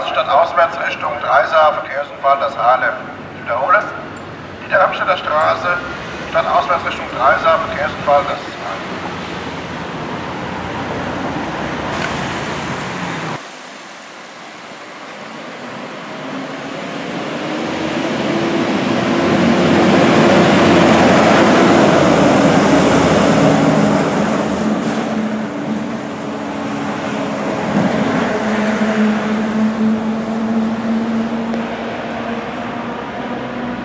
Straßenstadt auswärts Richtung Dreiser, Verkehrsunfall, das HLF. Ich wiederhole. Niederamstädter Straße, Stadt auswärts Richtung Dreiser, Verkehrsunfall, das HLF.